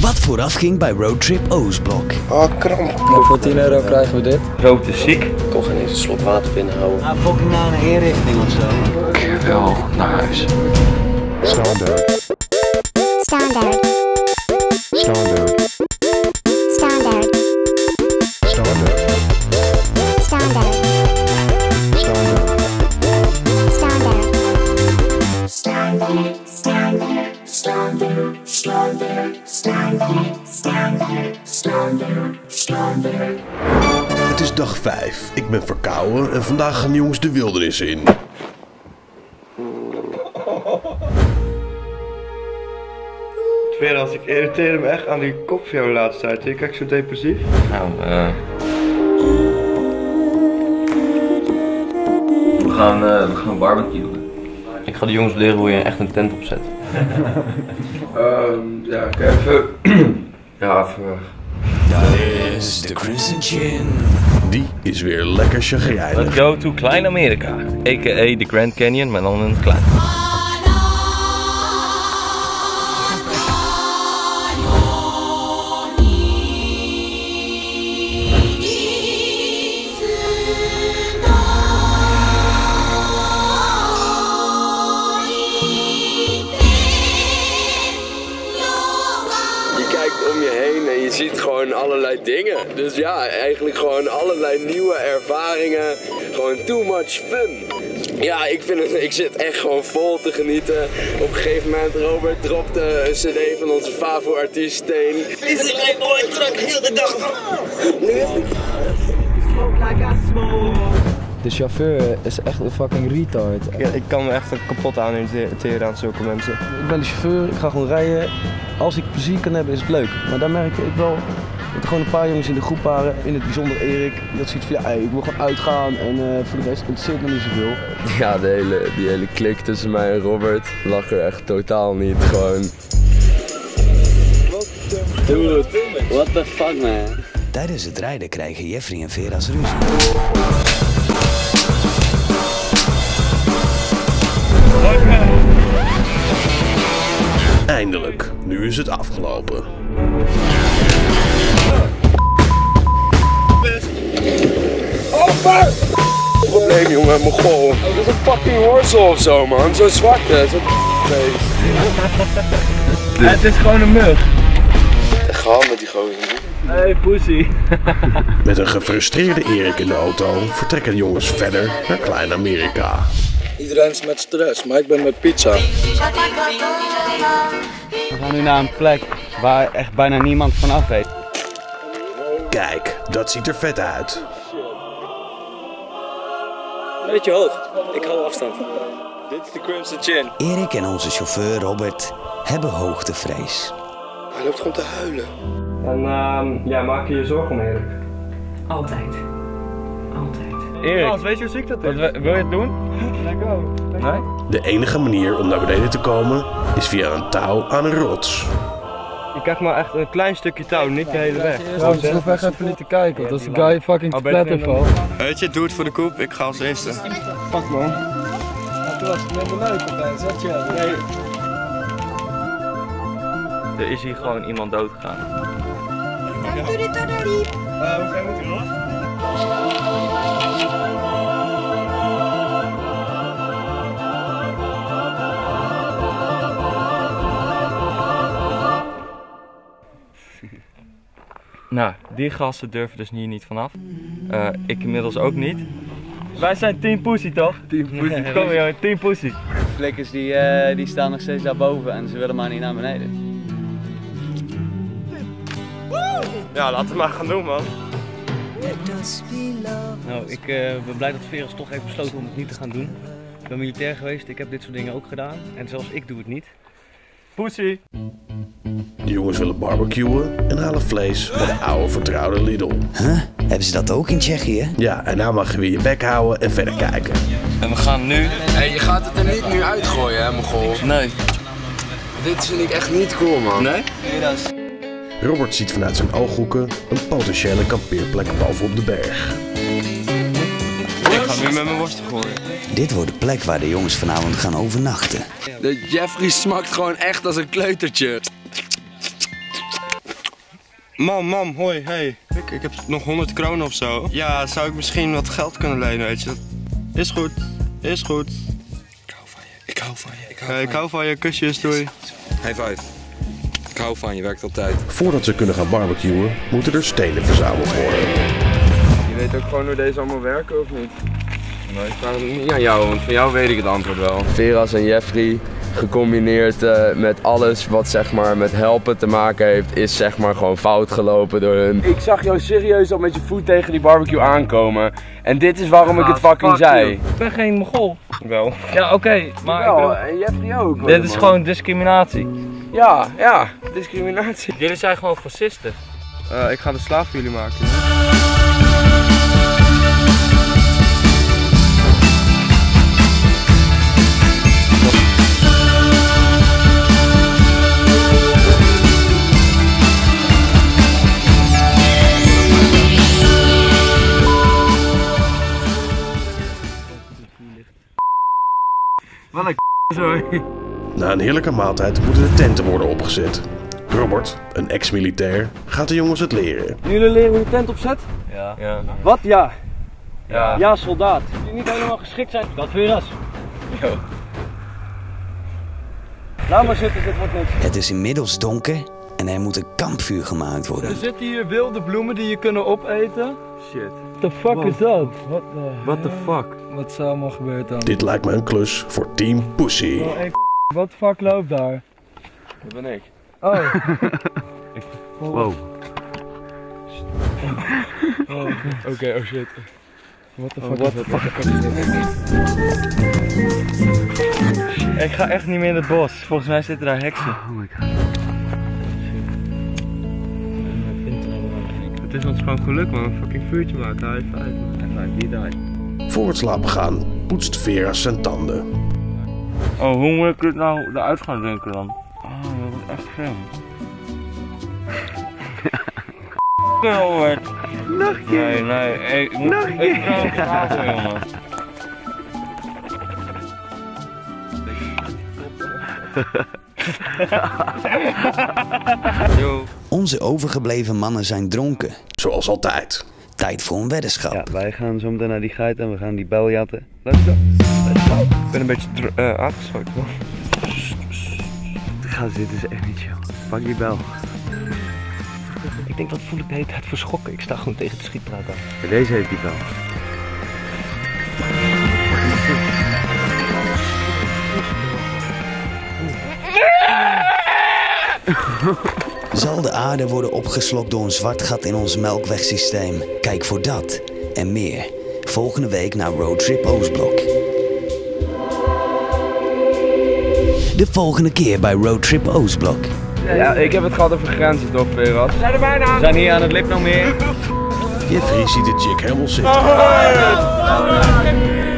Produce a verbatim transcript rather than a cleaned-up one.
Wat vooraf ging bij Roadtrip Oostblok. Oh, kramp. Nou, voor tien euro krijgen we dit. Rood is ziek. Ik kon geen eens een slot water binnenhouden. Ah, fucking naar een inrichting of zo. Keer wel naar huis. Standaard. Standaard. Standaard. Standaard. Standaard. Standaard. Standaard. Standaard. Standaard. Standaard. Standaard. Standaard. Standaard. Standaard. Standaard. Het is dag vijf. Ik ben verkouden en vandaag gaan de jongens de wildernis in. Veras, ik irriteer me echt aan die kop van jou de laatste tijd. Ik kijk zo depressief. Nou, eh... Uh... We gaan, uh, we gaan barbecuen. Ik ga de jongens leren hoe je echt een tent opzet. um, ja, ik even... ja, even... Dat is de Crimson Chin. Die is weer lekker chagrijnig. Let's go to Klein-Amerika. A K A de Grand Canyon, maar dan een klein. Je ziet gewoon allerlei dingen. Dus ja, eigenlijk gewoon allerlei nieuwe ervaringen. Gewoon too much fun. Ja, ik, vind het, ik zit echt gewoon vol te genieten. Op een gegeven moment, Robert dropte een cd van onze favo-artiest Steen. Is het mijn mooi truck heel de dag? De chauffeur is echt een fucking retard. Ja, ik kan me echt kapot aan irriteren aan zulke mensen. Ik ben de chauffeur, ik ga gewoon rijden. Als ik plezier kan hebben is het leuk. Maar daar merk ik wel dat er gewoon een paar jongens in de groep waren. In het bijzonder Erik. Dat ziet van ja, ik wil gewoon uitgaan en uh, voor de rest interesseert me niet zoveel. Ja, de hele, die hele klik tussen mij en Robert lag er echt totaal niet. Gewoon. Dude, what the fuck man. Tijdens het rijden krijgen Jeffrey en Veras ruzie. Eindelijk, nu is het afgelopen. Oh, fuck! Probleem, jongen, met mijn goal. Oh, dat is een fucking horsel of zo, man. Zo'n zwarte, zo'n beest. Het is gewoon een mug. Gaan met die gozer. Hey, pussy. Met een gefrustreerde Erik in de auto vertrekken de jongens verder naar Klein-Amerika. Iedereen is met stress, maar ik ben met pizza. We gaan nu naar een plek waar echt bijna niemand van af weet. Kijk, dat ziet er vet uit. Met je hoofd, ik hou afstand. Dit is de Crimson Chin. Erik en onze chauffeur Robert hebben hoogtevrees. Hij loopt gewoon te huilen. En uh, ja, maak je je zorgen om Erik? Altijd. Altijd. Erik, weet je hoe ziek dat is? Wat, wil je het doen? Nee? De enige manier om naar beneden te komen is via een touw aan een rots. Je krijgt maar echt een klein stukje touw, niet de hele weg. Ja, dus ik hoef echt even niet te kijken, want als de guy fucking te platter valt. Weet je, doe het voor de koep, ik ga als eerste. Fuck man. Dat was net een leuke mens, wat je. Er is hier gewoon iemand doodgegaan. Doe dit dan nou niet. Hoe ver moet je nog? Nou, die gasten durven dus hier niet vanaf. Uh, ik inmiddels ook niet. Wij zijn Team Pussy toch? Team Pussy. Kom weer jongen, Team Pussy. Flikkers die, uh, die staan nog steeds daarboven en ze willen maar niet naar beneden. Ja, laten we maar gaan doen man. Nou, ik uh, ben blij dat Veras toch heeft besloten om het niet te gaan doen. Ik ben militair geweest, ik heb dit soort dingen ook gedaan. En zelfs ik doe het niet. Pussy! De jongens willen barbecuen en halen vlees bij de oude vertrouwde Lidl. Huh? Hebben ze dat ook in Tsjechië? Ja, en nou mag je weer je bek houden en verder kijken. En we gaan nu... Hey, je gaat het er niet nu uitgooien, hè, Mogol? Nee. Dit vind ik echt niet cool, man. Nee? Robert ziet vanuit zijn ooghoeken een potentiële kampeerplek bovenop de berg. Ik ga nu met mijn worsten gooien. Dit wordt de plek waar de jongens vanavond gaan overnachten. De Jeffrey smakt gewoon echt als een kleutertje. Mam, mam, hoi, hey. Ik, ik heb nog honderd kronen of zo. Ja, zou ik misschien wat geld kunnen lenen, weet je? Dat is goed, is goed. Ik hou van je, ik hou van je, ik hou, hey, ik hou van je. Kusjes, doei. High five. Ik hou van je, werkt altijd. Voordat ze kunnen gaan barbecuen, moeten er stenen verzameld worden. Je weet ook gewoon hoe deze allemaal werken, of niet? Nee, ik vraag het niet aan jou, want van jou weet ik het antwoord wel. Veras en Jeffrey, gecombineerd uh, met alles wat zeg maar met helpen te maken heeft, is zeg maar gewoon fout gelopen door hun. Ik zag jou serieus al met je voet tegen die barbecue aankomen. En dit is waarom ja, ik het fucking fuck zei. You. Ik ben geen mogol. Wel. Ja, oké, okay, maar wel, ik ben... en Jeffrey ook. Dit is man. Gewoon discriminatie. Ja, ja, discriminatie. Jullie zijn gewoon fascisten. Uh, ik ga de slaaf voor jullie maken. Wat een k***, sorry. Na een heerlijke maaltijd moeten de tenten worden opgezet. Robert, een ex-militair, gaat de jongens het leren. Jullie leren hoe je tent opzet? Ja. Ja. Wat? Ja. Ja. Ja, soldaat. Jullie niet helemaal geschikt zijn. Dat Veras. Jo. Laat maar zitten, dit wordt niks. Het is inmiddels donker en er moet een kampvuur gemaakt worden. Er zitten hier wilde bloemen die je kunnen opeten. Shit. What the fuck wow. is dat? What the, What the fuck? Wat is er allemaal gebeurd dan? Dit lijkt me een klus voor Team Pussy. Oh, hey, wat de fuck loopt daar? Dat ben ik. Oh. Wow. Oké, oh shit. What the fuck oh, what is dat? Fuck? Ik ga echt niet meer in het bos. Volgens mij zitten daar heksen. Oh my god. Het is ons gewoon geluk man, een fucking vuurtje maken, high five man. Die die. Voor het slapen gaan poetst Veras zijn tanden. Oh, hoe moet ik dit nou eruit gaan drinken dan? Oh, dat is echt grim. Robert. Nachtje. Nee, nee, hey, ik moet ik ga ook slapen jongen. Onze overgebleven mannen zijn dronken. Zoals altijd. Tijd voor een weddenschap. Ja, wij gaan zo meteen naar die geit en we gaan die bel jatten. Let's go. Let's go. Ik ben een beetje uh, aangezakt. Gast, dit is echt niet chill. Pak die bel. Ik denk, wat voel ik de hele tijd voor schokken? Ik sta gewoon tegen het schietpraat aan. Deze heeft die bel. Zal de aarde worden opgeslokt door een zwart gat in ons melkwegsysteem? Kijk voor dat en meer volgende week naar Roadtrip Oostblok. De volgende keer bij Roadtrip Oostblok. Ja, ik heb het gehad over grenzen toch, Veras? We zijn er bijna. We zijn hier aan het lip nog meer. Jeffrey ziet de chick helemaal zitten.